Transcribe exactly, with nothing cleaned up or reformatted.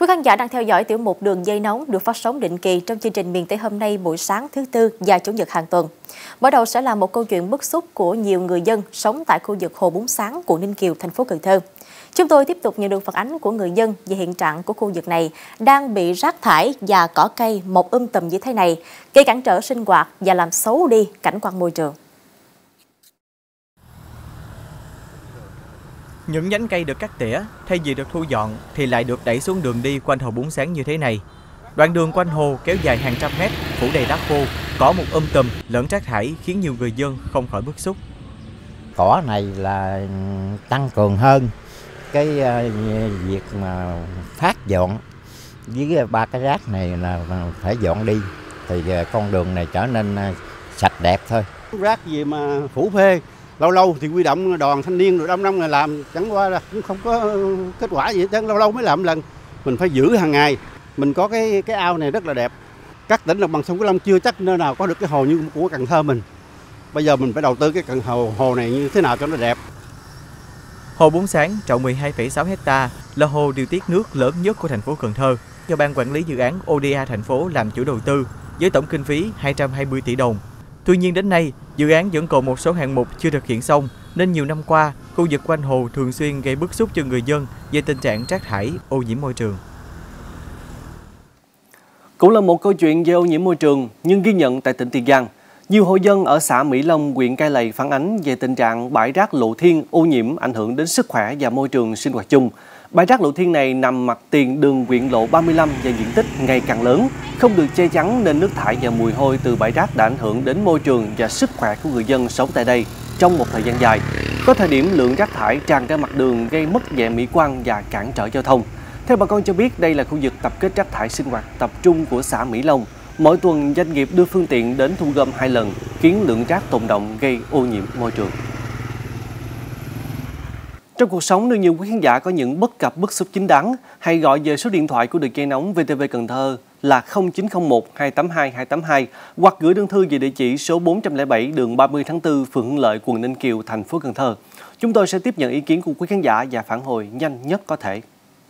Quý khán giả đang theo dõi tiểu mục Đường dây nóng được phát sóng định kỳ trong chương trình Miền Tây hôm nay buổi sáng thứ Tư và Chủ nhật hàng tuần. Mở đầu sẽ là một câu chuyện bức xúc của nhiều người dân sống tại khu vực Hồ Búng Xáng, quận Ninh Kiều, thành phố Cần Thơ. Chúng tôi tiếp tục nhận được phản ánh của người dân về hiện trạng của khu vực này đang bị rác thải và cỏ cây một um tùm như thế này, gây cản trở sinh hoạt và làm xấu đi cảnh quan môi trường. Những nhánh cây được cắt tỉa, thay vì được thu dọn thì lại được đẩy xuống đường đi quanh Hồ Búng Xáng như thế này. Đoạn đường quanh hồ kéo dài hàng trăm mét, phủ đầy đá khô, có một um tùm lẫn rác thải khiến nhiều người dân không khỏi bức xúc. Cỏ này là tăng cường hơn cái việc mà phát dọn, với ba cái rác này là phải dọn đi thì con đường này trở nên sạch đẹp thôi. Rác gì mà phủ phê, lâu lâu thì huy động đoàn thanh niên rồi đông năm là làm, chẳng qua là cũng không có kết quả gì hết, lâu lâu mới làm lần. Mình phải giữ hàng ngày. Mình có cái cái ao này rất là đẹp. Các tỉnh đồng bằng sông Cửu Long chưa chắc nơi nào có được cái hồ như của Cần Thơ mình. Bây giờ mình phải đầu tư cái cần hồ hồ này như thế nào cho nó đẹp. Hồ Búng Xáng rộng mười hai phẩy sáu héc ta là hồ điều tiết nước lớn nhất của thành phố Cần Thơ, do Ban Quản lý Dự án ô đê a thành phố làm chủ đầu tư với tổng kinh phí hai trăm hai mươi tỷ đồng. Tuy nhiên đến nay, dự án vẫn còn một số hạng mục chưa thực hiện xong nên nhiều năm qua, khu vực quanh hồ thường xuyên gây bức xúc cho người dân về tình trạng rác thải, ô nhiễm môi trường. Cũng là một câu chuyện về ô nhiễm môi trường nhưng ghi nhận tại tỉnh Tiền Giang. Nhiều hộ dân ở xã Mỹ Long, huyện Cai Lậy phản ánh về tình trạng bãi rác lộ thiên ô nhiễm ảnh hưởng đến sức khỏe và môi trường sinh hoạt chung. Bãi rác lộ thiên này nằm mặt tiền đường huyện lộ ba mươi lăm và diện tích ngày càng lớn, không được che chắn nên nước thải và mùi hôi từ bãi rác đã ảnh hưởng đến môi trường và sức khỏe của người dân sống tại đây trong một thời gian dài. Có thời điểm lượng rác thải tràn ra mặt đường gây mất vẻ mỹ quan và cản trở giao thông. Theo bà con cho biết, đây là khu vực tập kết rác thải sinh hoạt tập trung của xã Mỹ Long. Mỗi tuần, doanh nghiệp đưa phương tiện đến thu gom hai lần, khiến lượng rác tồn động gây ô nhiễm môi trường. Trong cuộc sống, nếu nhiều quý khán giả có những bất cập bức xúc chính đáng, hãy gọi về số điện thoại của đường dây nóng vê tê vê Cần Thơ là không chín không một hai tám hai hai tám hai hoặc gửi đơn thư về địa chỉ số bốn không bảy đường ba mươi tháng tư, phường Hưng Lợi, quận Ninh Kiều, thành phố Cần Thơ. Chúng tôi sẽ tiếp nhận ý kiến của quý khán giả và phản hồi nhanh nhất có thể.